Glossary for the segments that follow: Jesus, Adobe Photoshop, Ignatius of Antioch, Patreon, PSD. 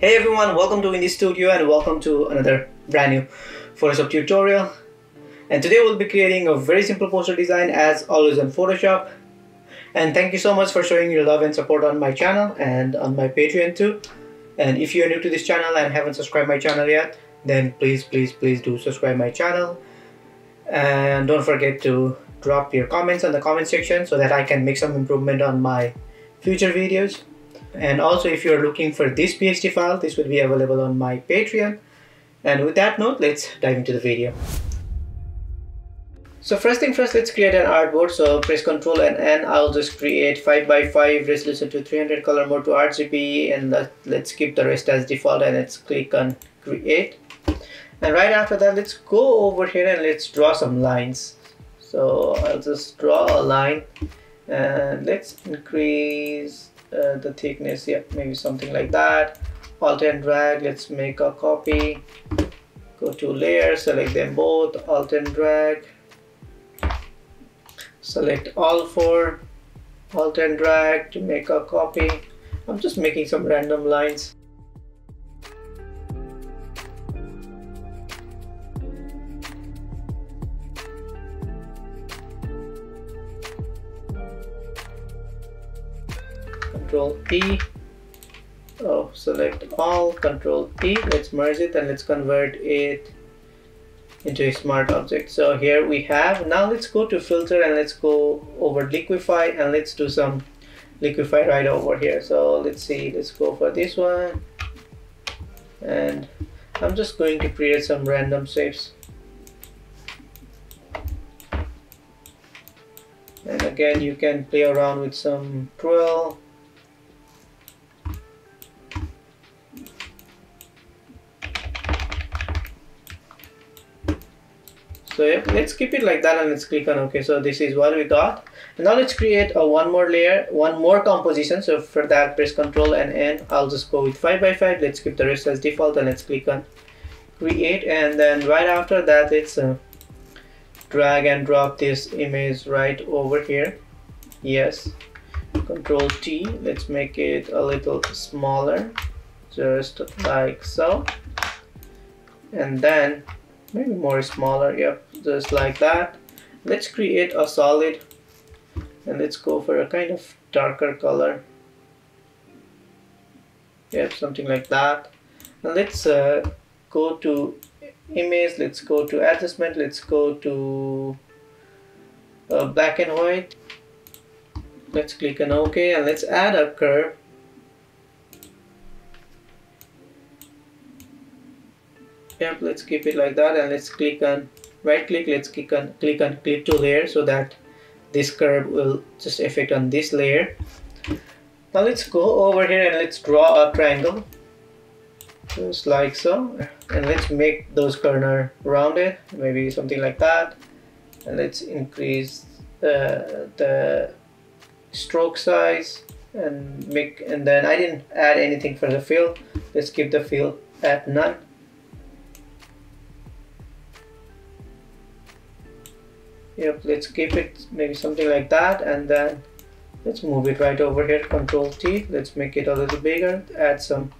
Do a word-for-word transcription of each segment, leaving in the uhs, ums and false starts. Hey everyone, welcome to Indie Studio and welcome to another brand new Photoshop tutorial. And today we'll be creating a very simple poster design as always on Photoshop. And thank you so much for showing your love and support on my channel and on my Patreon too. And if you're new to this channel and haven't subscribed my channel yet, then please, please, please do subscribe my channel. And don't forget to drop your comments on the comment section so that I can make some improvement on my future videos. And also, if you're looking for this P H D file, this will be available on my Patreon. And with that note, let's dive into the video. So first thing first, let's create an artboard. So press Ctrl and N. I'll just create five by five resolution to three hundred, color mode to R G B, and let's keep the rest as default. And let's click on create. And right after that, let's go over here and let's draw some lines. So I'll just draw a line, and let's increase Uh, the thickness, yeah, maybe something like that. Alt and drag, let's make a copy, go to layer, select them both, alt and drag, select all four, alt and drag to make a copy. I'm just making some random lines. Control E, oh, select all, Control E, let's merge it and let's convert it into a smart object. So here we have, now let's go to filter and let's go over liquify and let's do some liquify right over here. So let's see, let's go for this one. And I'm just going to create some random shapes. And again, you can play around with some twirl. So yeah, let's keep it like that and let's click on OK. So this is what we got. And now let's create a one more layer, one more composition. So for that, press Ctrl and N. I'll just go with five by five. Let's keep the rest as default and let's click on create. And then right after that, let's uh, drag and drop this image right over here. Yes. Ctrl T. Let's make it a little smaller, just like so. And then maybe more smaller, yep, just like that. Let's create a solid and let's go for a kind of darker color, yep, something like that. Now let's uh, go to image, let's go to adjustment, let's go to uh, black and white, let's click on OK and let's add a curve. Yep, let's keep it like that and let's click on right click, let's click on click on clip to layer so that this curve will just affect on this layer. Now let's go over here and let's draw a triangle just like so, and let's make those corners rounded, maybe something like that. And let's increase the, the stroke size and make, and then I didn't add anything for the fill, let's keep the fill at none. Yep, let's keep it maybe something like that, and then let's move it right over here. Control T, let's make it a little bigger, add some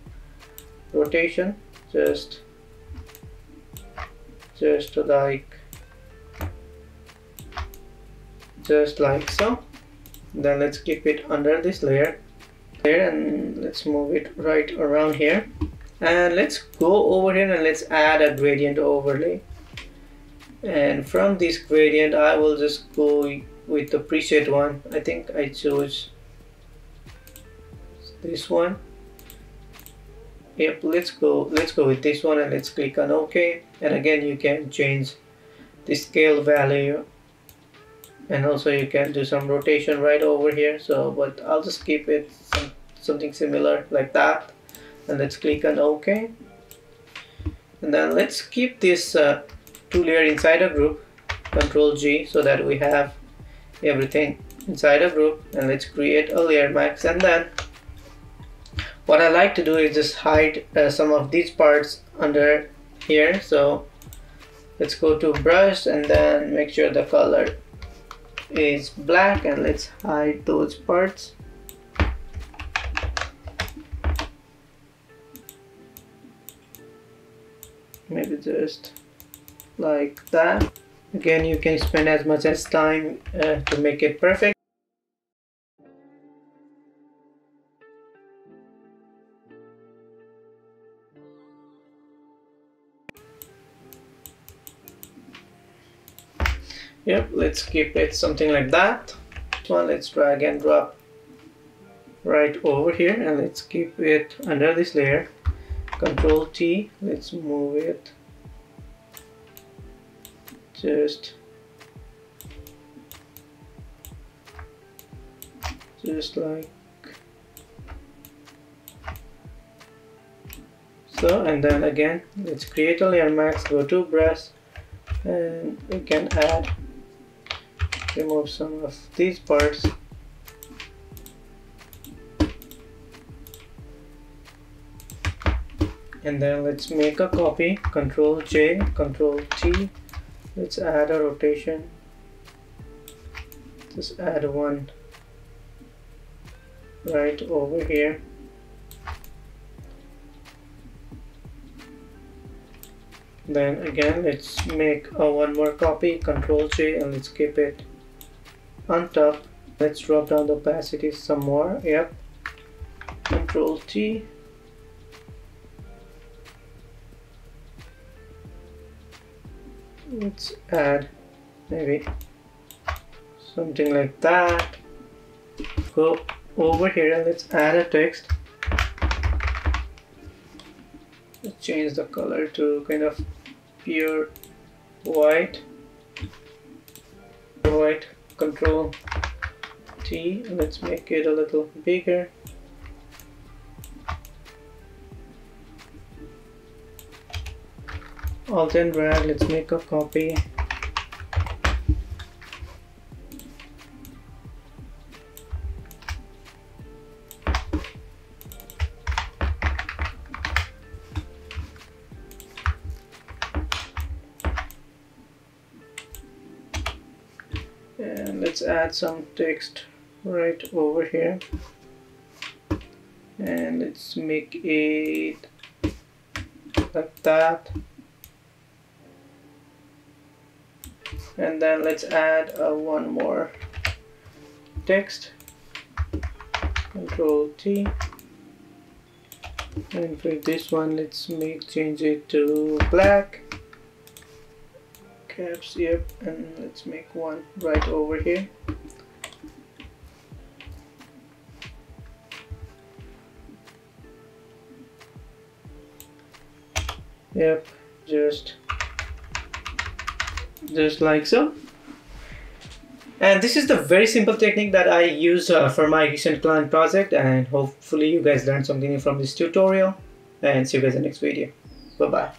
rotation, just just like just like so. Then let's keep it under this layer there and let's move it right around here, and let's go over here and let's add a gradient overlay. And from this gradient, I will just go with the preset one. I think I chose this one. Yep, let's go. Let's go with this one, and let's click on OK. And again, you can change the scale value, and also you can do some rotation right over here. So, but I'll just keep it some, something similar like that. And let's click on OK. And then let's keep this Uh, two layer inside a group, Control G, so that we have everything inside a group. And let's create a layer max, and then what I like to do is just hide uh, some of these parts under here. So let's go to brush and then make sure the color is black and let's hide those parts. maybe just like that. Again, you can spend as much as time uh, to make it perfect. Yep, let's keep it something like that. This one, let's drag and drop right over here, and let's keep it under this layer. Control T, let's move it just just like so, and then again let's create a layer mask, go to brush, and we can add, remove some of these parts. And then let's make a copy, Control J, Control T. Let's add a rotation. Just add one right over here. Then again, let's make a one more copy, Control J, and let's keep it on top. Let's drop down the opacity some more. Yep. Control T. Let's add maybe something like that. Go over here and let's add a text. Let's change the color to kind of pure white. White. Control T. Let's make it a little bigger. Alt and drag, let's make a copy. And let's add some text right over here. And let's make it like that. And then let's add uh, one more text, Control T, and for this one let's make change it to black caps. Yep, and let's make one right over here. Yep, just just like so. And this is the very simple technique that I use uh, for my recent client project, and hopefully you guys learned something from this tutorial, and see you guys in the next video. Bye bye.